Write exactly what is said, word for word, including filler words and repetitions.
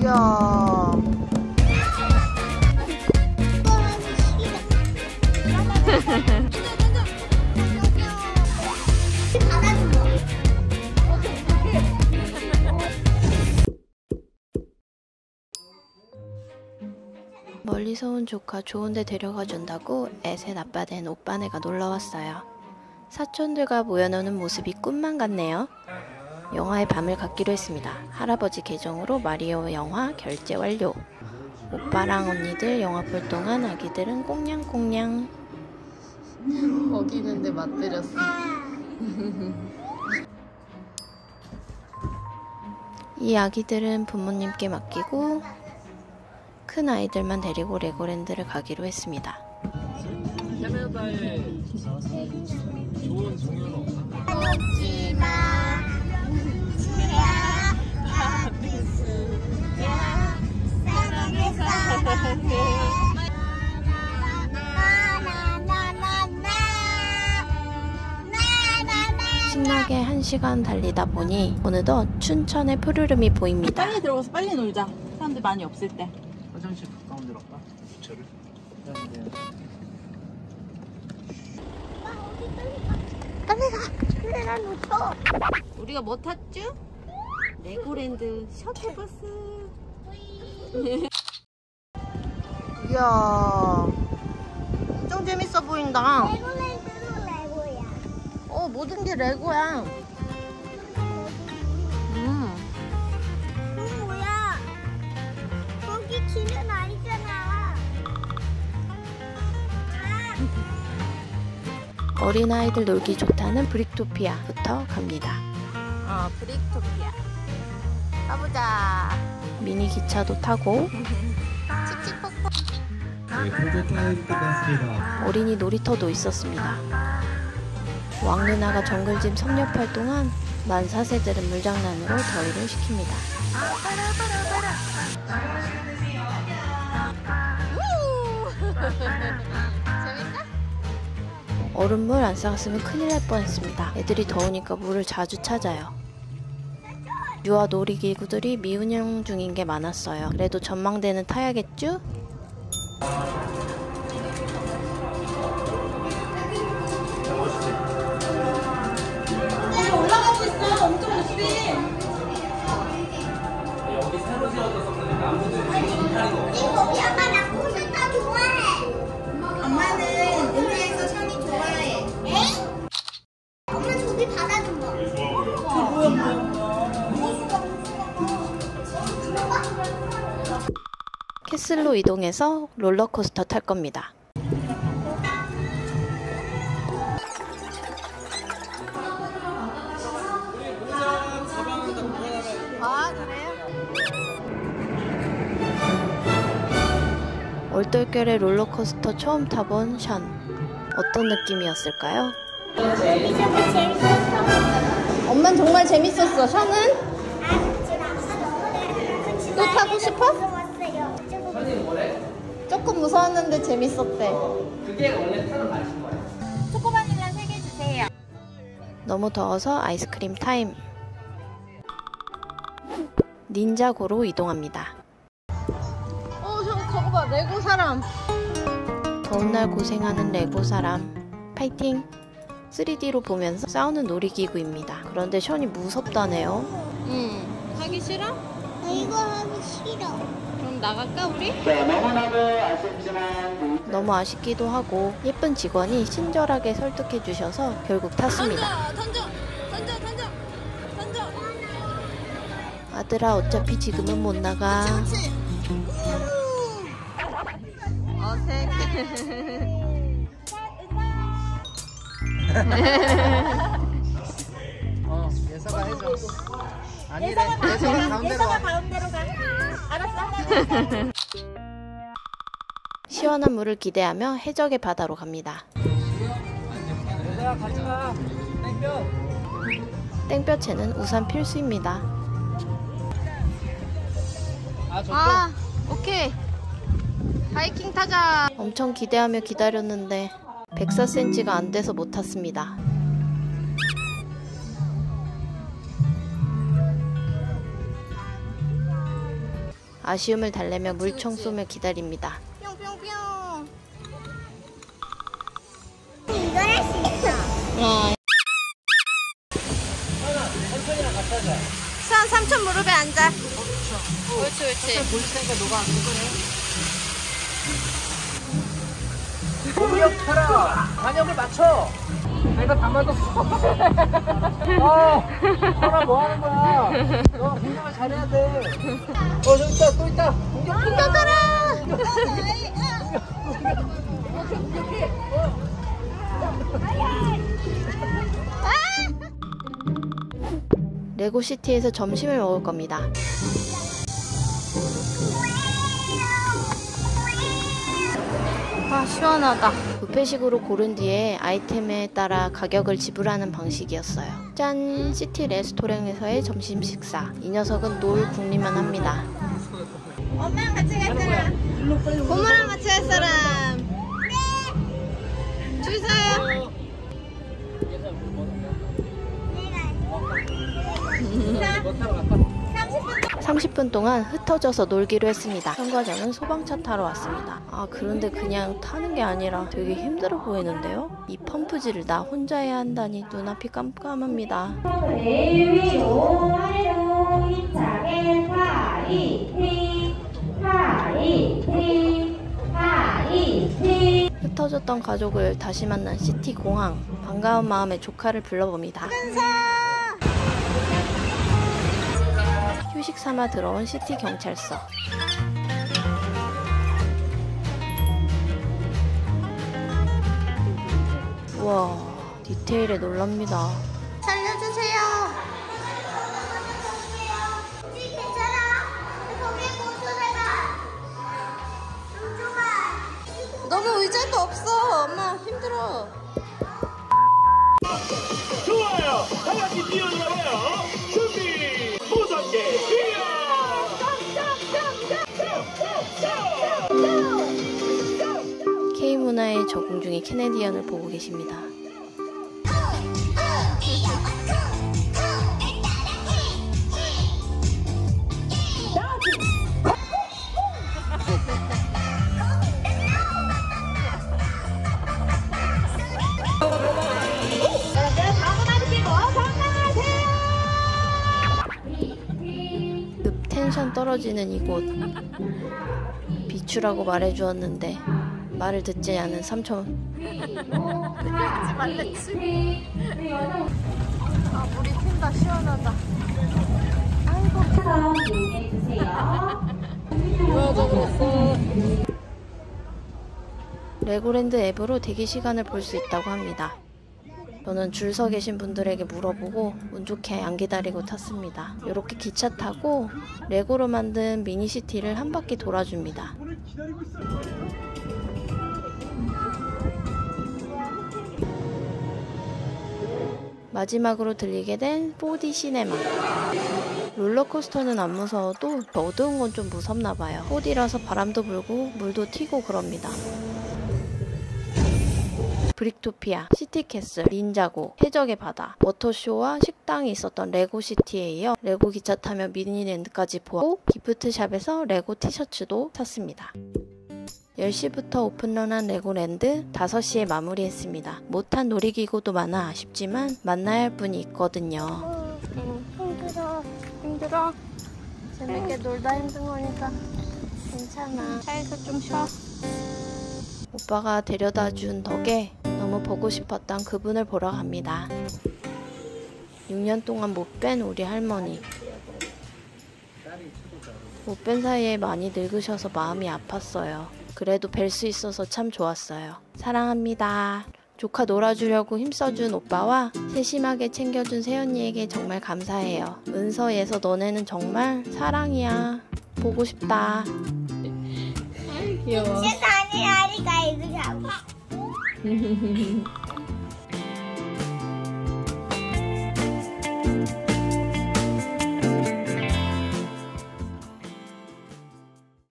이야. 멀리서 온 조카 좋은데 데려가준다고 애새 아빠 된 오빠네가 놀러왔어요. 사촌들과 모여노는 모습이 꿈만 같네요. 영화의 밤을 갖기로 했습니다. 할아버지 계정으로 마리오 영화 결제 완료. 오빠랑 언니들 영화 볼 동안 아기들은 꽁냥꽁냥. 먹이는데 맛들였어. 이 아기들은 부모님께 맡기고 큰 아이들만 데리고 레고랜드를 가기로 했습니다. 캐나다에 좋은 종류는 없나? 신나게 한 시간 달리다 보니 어느덧 춘천의 푸르름이 보입니다. 빨리 들어가서 빨리 놀자. 사람들 많이 없을 때. 화장실 가까운 데로 갈까? 주차를? 빨리 가! 근데 난 무서워! 우리가 뭐 탔죠? 레고랜드 셔틀버스! 이야, 엄청 재밌어 보인다. 레고랜드는 레고야. 어, 모든 게 레고야. 음. 음, 뭐야? 거기 길은 아니잖아. 아. 어린아이들 놀기 좋다는 브릭토피아부터 갑니다. 어, 브릭토피아. 가보자. 미니 기차도 타고. 어린이 놀이터도 있었습니다. 왕 누나가 정글짐 섭렵할 동안 만 사 세들은 물장난으로 더위를 식힙니다. 얼음물 안 쌌으면 큰일 날 뻔했습니다. 애들이 더우니까 물을 자주 찾아요. 유아 놀이기구들이 미운영 중인 게 많았어요. 그래도 전망대는 타야겠죠? 캐슬로 이동해서 롤러코스터 탈 겁니다. 아, 그래요? 얼떨결에 롤러코스터 처음 타본 샨. 어떤 느낌이었을까요? 재밌었어, 재밌었어. 엄만 정말 재밌었어. 샨은? 아, 또 타고 싶어? 조금 무서웠는데 재밌었대. 그게 원래 타는 맛인 거야. 초코바닐라 세 개 주세요. 너무 더워서 아이스크림 타임. 닌자고로 이동합니다. 어, 저거 저거 봐. 레고 사람. 더운 날 고생하는 레고 사람. 파이팅. 쓰리 디로 보면서 싸우는 놀이기구입니다. 그런데 션이 무섭다네요. 응. 하기 싫어? 나 이거 하기 싫어. 나갈까 우리? 너무 아쉽기도 하고 예쁜 직원이 친절하게 설득해 주셔서 결국 탔습니다. 던져! 던져! 던져! 던져! 던져! 아들아, 어차피 지금은 못 나가. 어색해. 어, 예서가 해줘. 아니래. 예서가 가운데로 와. 시원한 물을 기대하며 해적의 바다로 갑니다. 땡볕에는 우산 필수입니다. 아, 오케이. 바이킹 타자. 엄청 기대하며 기다렸는데 백사 센티미터가 안 돼서 못 탔습니다. 아쉬움을 달래며 물총 쏘며 기다립니다. 뿅뿅뿅. 이걸 할 수 있어. 수현 삼촌 무릎에 앉아. 어, 그렇죠. 그렇지, 그렇지. 삼촌 볼 테니까 너가 안 되네. 공격하라. 반역을 맞춰. 내가 담아도 아, 허라 뭐 하는 거야? 너 공격을 잘해야 돼. 어, 저기 있다, 또 있다. 공격하라. 공격하라. 공격해. 아! 레고시티에서 점심을 먹을 겁니다. 아, 시원하다. 뷔페식으로 고른 뒤에 아이템에 따라 가격을 지불하는 방식이었어요. 짠! 시티 레스토랑에서의 점심 식사. 이 녀석은 놀 궁리만 합니다. 엄마랑 같이 갈 사람! 고모랑 같이 갈 사람! 네! 줄 서요! 삼십 분 동안 흩어져서 놀기로 했습니다. 참가자는 소방차 타러 왔습니다. 아, 그런데 그냥 타는 게 아니라 되게 힘들어 보이는데요? 이 펌프질을 나 혼자 해야 한다니 눈앞이 깜깜합니다. 흩어졌던 가족을 다시 만난 시티 공항. 반가운 마음에 조카를 불러봅니다. 휴식 삼아 들어온 시티 경찰서. 우와, 디테일에 놀랍니다. 살려주세요. 혹시 괜찮아? 거기에 고수대가. 너무 의자도 없어. 엄마 힘들어. 좋아요. 다 같이 뛰어들어봐요. 준비. K문화에 적응 중인 캐네디언을 보고 계십니다. 텐션 떨어지는 이곳. 비추라고 말해주었는데 말을 듣지 않은 삼촌. 하지 말랬지. 아, 물이 튄다. 시원하다. 아이고. 뭐야, 너무 없어. 레고랜드 앱으로 대기 시간을 볼 수 있다고 합니다. 저는 줄 서 계신 분들에게 물어보고 운 좋게 안 기다리고 탔습니다. 이렇게 기차 타고 레고로 만든 미니시티를 한 바퀴 돌아줍니다. 마지막으로 들리게 된 포디 시네마. 롤러코스터는 안 무서워도 더 어두운 건 좀 무섭나 봐요. 포디라서 바람도 불고 물도 튀고 그럽니다. 브릭토피아, 시티캐슬, 닌자고, 해적의 바다, 워터쇼와 식당이 있었던 레고시티에 이어 레고 기차 타며 미니랜드까지 보았고 기프트샵에서 레고 티셔츠도 샀습니다. 열 시부터 오픈런한 레고랜드 다섯 시에 마무리했습니다. 못한 놀이기구도 많아 아쉽지만 만나야 할 분이 있거든요. 응, 힘들어. 힘들어. 재밌게 응. 놀다 힘든 거니까 괜찮아. 차에서 좀 쉬어. 오빠가 데려다 준 덕에 너무 보고 싶었던 그분을 보러 갑니다. 육 년 동안 못 뵌 우리 할머니. 못 뵌 사이에 많이 늙으셔서 마음이 아팠어요. 그래도 뵐 수 있어서 참 좋았어요. 사랑합니다. 조카 놀아주려고 힘써준 오빠와 세심하게 챙겨준 새언니에게 정말 감사해요. 은서에서 너네는 정말 사랑이야. 보고 싶다. 귀여워. 세상에 아리가 이거 잡아.